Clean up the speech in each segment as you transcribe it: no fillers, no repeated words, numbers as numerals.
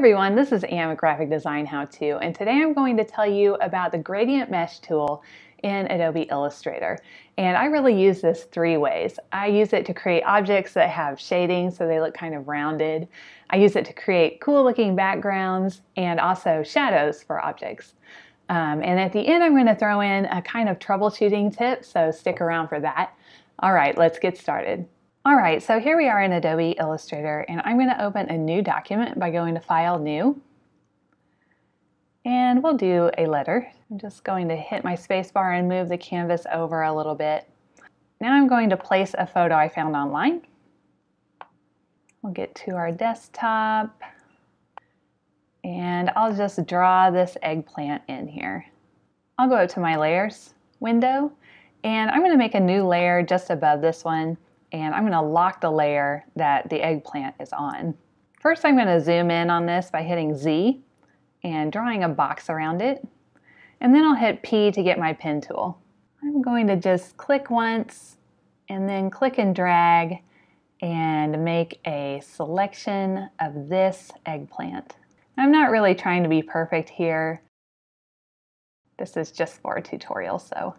everyone, this is Am at Graphic Design How To, and today I'm going to tell you about the Gradient Mesh tool in Adobe Illustrator. And I really use this three ways. I use it to create objects that have shading so they look kind of rounded. I use it to create cool looking backgrounds and also shadows for objects. And at the end I'm going to throw in a kind of troubleshooting tip, so stick around for that. All right, let's get started. All right, so here we are in Adobe Illustrator, and I'm going to open a new document by going to File, New, and we'll do a letter. I'm just going to hit my space bar and move the canvas over a little bit. Now I'm going to place a photo I found online. We'll get to our desktop, and I'll just draw this eggplant in here. I'll go up to my Layers window, and I'm going to make a new layer just above this one. And I'm going to lock the layer that the eggplant is on. First, I'm going to zoom in on this by hitting Z and drawing a box around it. And then I'll hit P to get my pen tool. I'm going to just click once and then click and drag and make a selection of this eggplant. I'm not really trying to be perfect here. This is just for a tutorial, so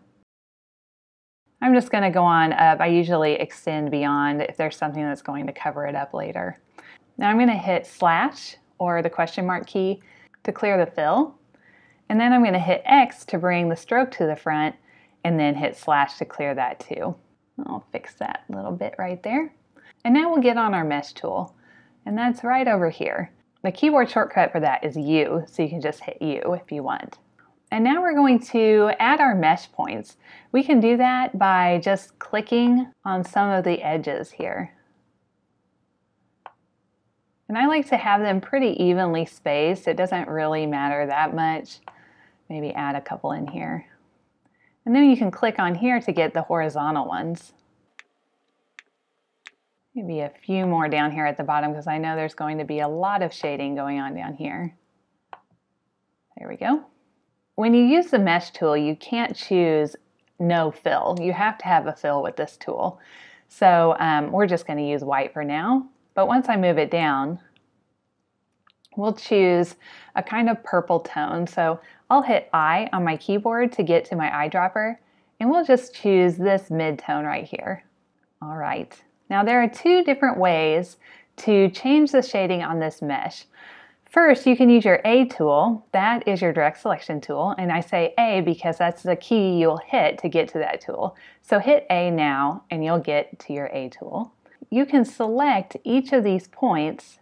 I'm just going to go on up. I usually extend beyond if there's something that's going to cover it up later. Now I'm going to hit slash or the question mark key to clear the fill. And then I'm going to hit X to bring the stroke to the front and then hit slash to clear that too. I'll fix that little bit right there. And now we'll get on our mesh tool. And that's right over here. The keyboard shortcut for that is U, so you can just hit U if you want. And now we're going to add our mesh points. We can do that by just clicking on some of the edges here. And I like to have them pretty evenly spaced. It doesn't really matter that much. Maybe add a couple in here. And then you can click on here to get the horizontal ones. Maybe a few more down here at the bottom because I know there's going to be a lot of shading going on down here. There we go. When you use the mesh tool, you can't choose no fill. You have to have a fill with this tool. So we're just going to use white for now. But once I move it down, we'll choose a kind of purple tone. So I'll hit I on my keyboard to get to my eyedropper, and we'll just choose this mid-tone right here. All right. Now there are two different ways to change the shading on this mesh. First, you can use your A tool. That is your direct selection tool, and I say A because that's the key you'll hit to get to that tool. So hit A now, and you'll get to your A tool. You can select each of these points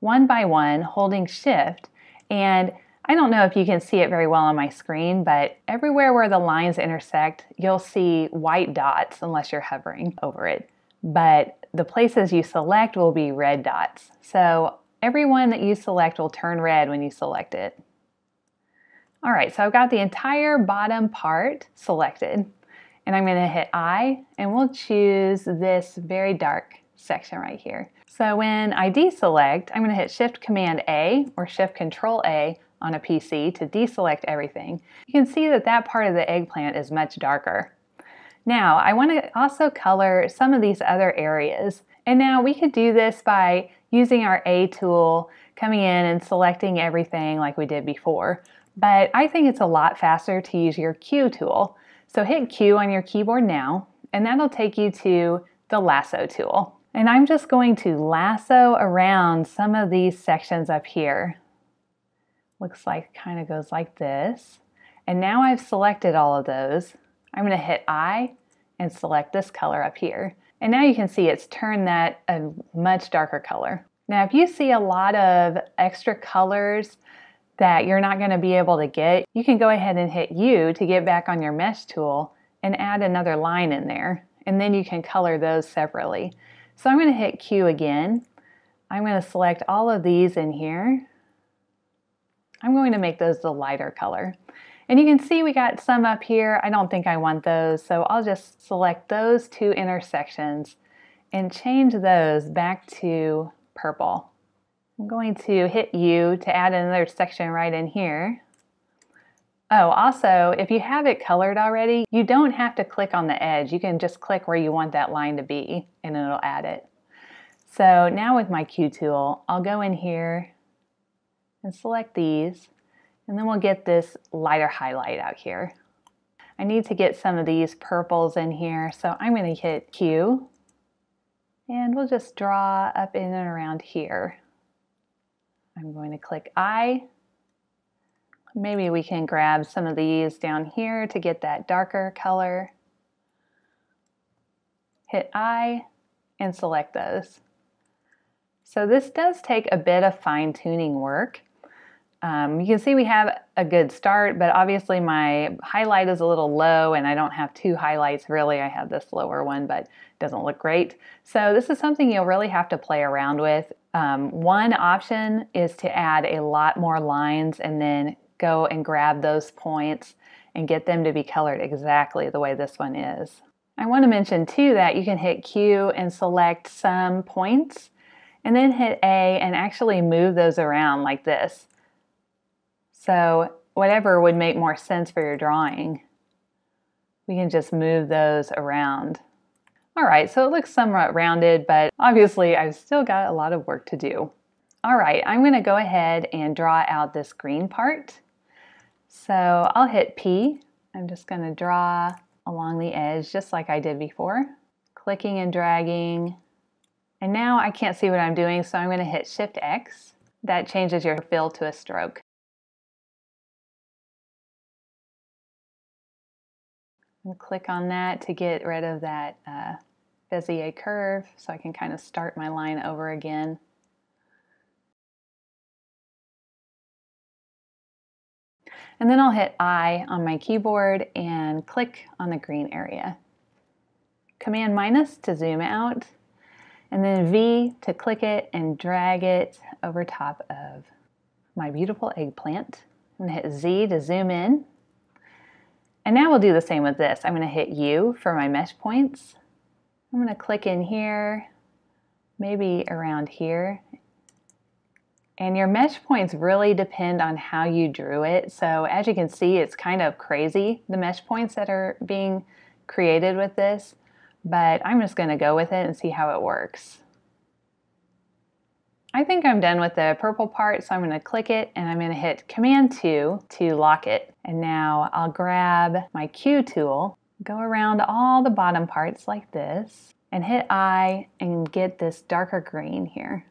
one by one, holding Shift, and I don't know if you can see it very well on my screen, but everywhere where the lines intersect, you'll see white dots unless you're hovering over it. But the places you select will be red dots. So every one that you select will turn red when you select it. All right, so I've got the entire bottom part selected, and I'm going to hit I, and we'll choose this very dark section right here. So when I deselect, I'm going to hit Shift-Command-A or Shift-Control-A on a PC to deselect everything. You can see that that part of the eggplant is much darker. Now, I want to also color some of these other areas, and now we could do this by using our A tool, coming in and selecting everything like we did before. But I think it's a lot faster to use your Q tool. So hit Q on your keyboard now, and that'll take you to the lasso tool. And I'm just going to lasso around some of these sections up here. Looks like kind of goes like this. And now I've selected all of those. I'm gonna hit I and select this color up here. And now you can see it's turned that a much darker color. Now, if you see a lot of extra colors that you're not going to be able to get, you can go ahead and hit U to get back on your mesh tool and add another line in there. And then you can color those separately. So I'm going to hit Q again. I'm going to select all of these in here. I'm going to make those the lighter color. And you can see we got some up here. I don't think I want those, so I'll just select those two intersections and change those back to purple. I'm going to hit U to add another section right in here. Oh, also, if you have it colored already, you don't have to click on the edge. You can just click where you want that line to be, and it'll add it. So now with my Q tool, I'll go in here and select these, and then we'll get this lighter highlight out here. I need to get some of these purples in here, so I'm going to hit Q, and we'll just draw up in and around here. I'm going to click I. Maybe we can grab some of these down here to get that darker color. Hit I and select those. So this does take a bit of fine-tuning work. You can see we have a good start, but obviously my highlight is a little low and I don't have two highlights really. I have this lower one, but it doesn't look great. So this is something you'll really have to play around with. One option is to add a lot more lines and then go and grab those points and get them to be colored exactly the way this one is. I want to mention too that you can hit Q and select some points and then hit A and actually move those around like this. So whatever would make more sense for your drawing, we can just move those around. All right, so it looks somewhat rounded, but obviously I've still got a lot of work to do. All right, I'm going to go ahead and draw out this green part. So I'll hit P. I'm just going to draw along the edge just like I did before, clicking and dragging. And now I can't see what I'm doing, so I'm going to hit Shift X. That changes your fill to a stroke. And click on that to get rid of that Bezier curve so I can kind of start my line over again. And then I'll hit I on my keyboard and click on the green area. Command minus to zoom out, and then V to click it and drag it over top of my beautiful eggplant. I'm going to hit Z to zoom in. And now we'll do the same with this. I'm going to hit U for my mesh points. I'm going to click in here, maybe around here. And your mesh points really depend on how you drew it. So as you can see, it's kind of crazy, the mesh points that are being created with this, but I'm just going to go with it and see how it works. I think I'm done with the purple part, so I'm going to click it and I'm going to hit Command 2 to lock it. And now I'll grab my Q tool, go around all the bottom parts like this, and hit I and get this darker green here.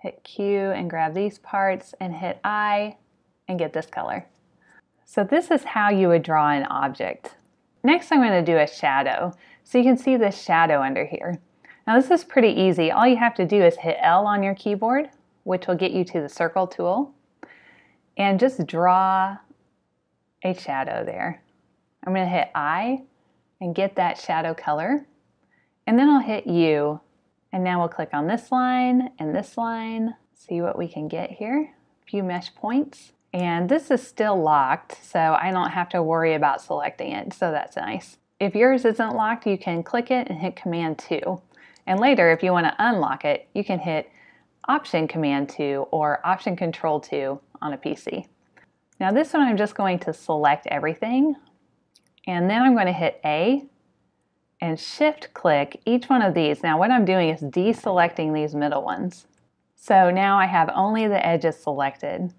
Hit Q and grab these parts and hit I and get this color. So this is how you would draw an object. Next I'm going to do a shadow. So you can see this shadow under here. Now this is pretty easy. All you have to do is hit L on your keyboard, which will get you to the circle tool, and just draw a shadow there. I'm going to hit I and get that shadow color, and then I'll hit U. And now we'll click on this line, see what we can get here. A few mesh points. And this is still locked, so I don't have to worry about selecting it, so that's nice. If yours isn't locked, you can click it and hit Command 2. And later, if you want to unlock it, you can hit Option Command 2 or Option Control 2 on a PC. Now this one, I'm just going to select everything, and then I'm going to hit A and shift click each one of these. Now what I'm doing is deselecting these middle ones. So now I have only the edges selected,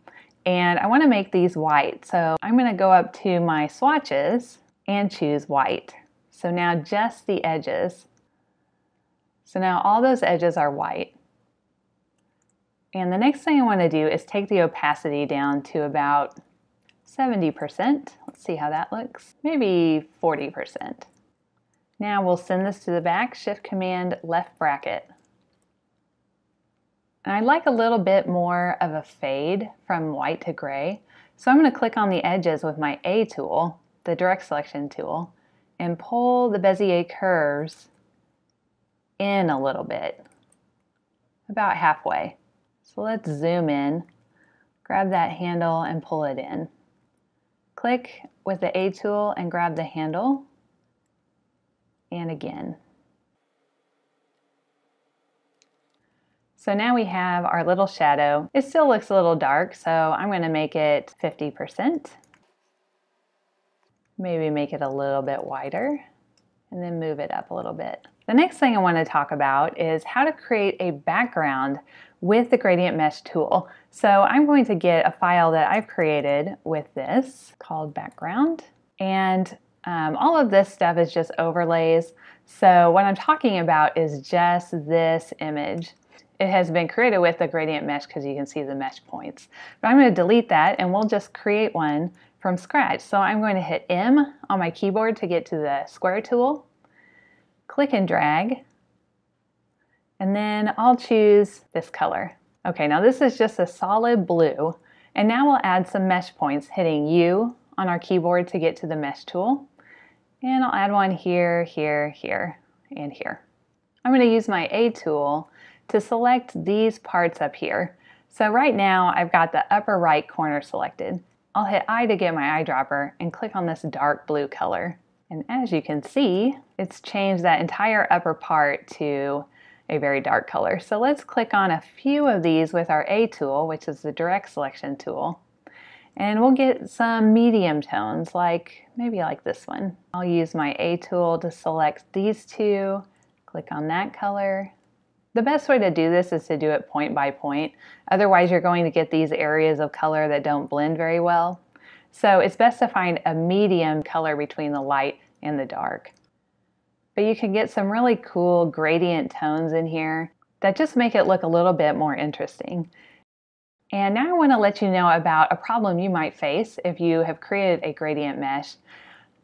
and I want to make these white. So I'm going to go up to my swatches and choose white. So now just the edges. So now all those edges are white. And the next thing I want to do is take the opacity down to about 70%. Let's see how that looks. Maybe 40%. Now we'll send this to the back, Shift Command left bracket. And I'd like a little bit more of a fade from white to gray. So I'm going to click on the edges with my A tool, the direct selection tool, and pull the Bezier curves in a little bit, about halfway. So let's zoom in, grab that handle and pull it in. Click with the A tool and grab the handle, and again. So now we have our little shadow. It still looks a little dark, so I'm going to make it 50%. Maybe make it a little bit wider, and then move it up a little bit. The next thing I want to talk about is how to create a background with the Gradient Mesh tool. So I'm going to get a file that I've created with this called background. And all of this stuff is just overlays. So what I'm talking about is just this image. It has been created with the Gradient Mesh because you can see the mesh points. But I'm going to delete that and we'll just create one from scratch. So I'm going to hit M on my keyboard to get to the square tool, click and drag, and then I'll choose this color. Okay, now this is just a solid blue, and now we'll add some mesh points, hitting U on our keyboard to get to the mesh tool. And I'll add one here, here, here, and here. I'm going to use my A tool to select these parts up here. So right now I've got the upper right corner selected. I'll hit I to get my eyedropper and click on this dark blue color. And as you can see, it's changed that entire upper part to a very dark color. So let's click on a few of these with our A tool, which is the direct selection tool. And we'll get some medium tones, like maybe like this one. I'll use my A tool to select these two, click on that color. The best way to do this is to do it point by point. Otherwise, you're going to get these areas of color that don't blend very well. So it's best to find a medium color between the light and the dark. But you can get some really cool gradient tones in here that just make it look a little bit more interesting. And now I want to let you know about a problem you might face if you have created a gradient mesh.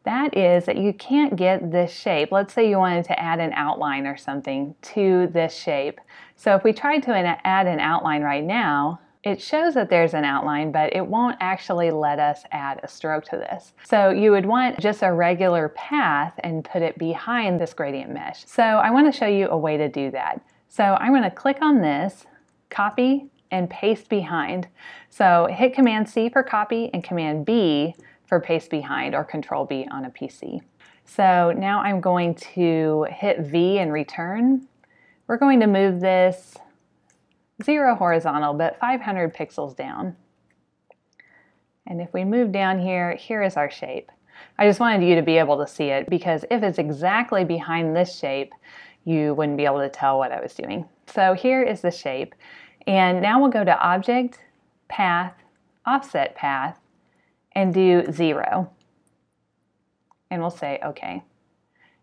That is that you can't get this shape. Let's say you wanted to add an outline or something to this shape. So if we tried to add an outline right now, it shows that there's an outline, but it won't actually let us add a stroke to this. So you would want just a regular path and put it behind this gradient mesh. So I want to show you a way to do that. So I'm going to click on this, copy, and paste behind. So hit Command C for copy and Command B for paste behind, or Control B on a PC. So now I'm going to hit V and return. We're going to move this 0 horizontal, but 500 pixels down. And if we move down here, here is our shape. I just wanted you to be able to see it, because if it's exactly behind this shape, you wouldn't be able to tell what I was doing. So here is the shape. And now we'll go to Object, Path, Offset Path, and do 0. And we'll say OK.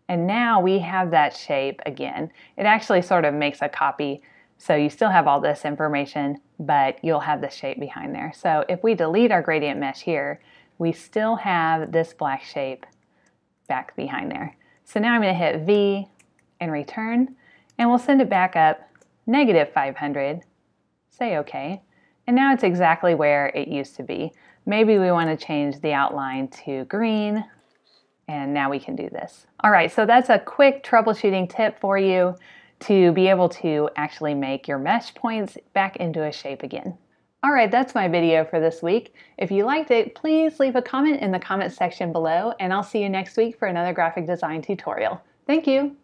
And now we have that shape again. It actually sort of makes a copy, so you still have all this information, but you'll have the shape behind there. So if we delete our gradient mesh here, we still have this black shape back behind there. So now I'm going to hit V and return, and we'll send it back up -500, say OK, and now it's exactly where it used to be. Maybe we want to change the outline to green, and now we can do this. All right, so that's a quick troubleshooting tip for you to be able to actually make your mesh points back into a shape again. All right, that's my video for this week. If you liked it, please leave a comment in the comment section below, and I'll see you next week for another graphic design tutorial. Thank you.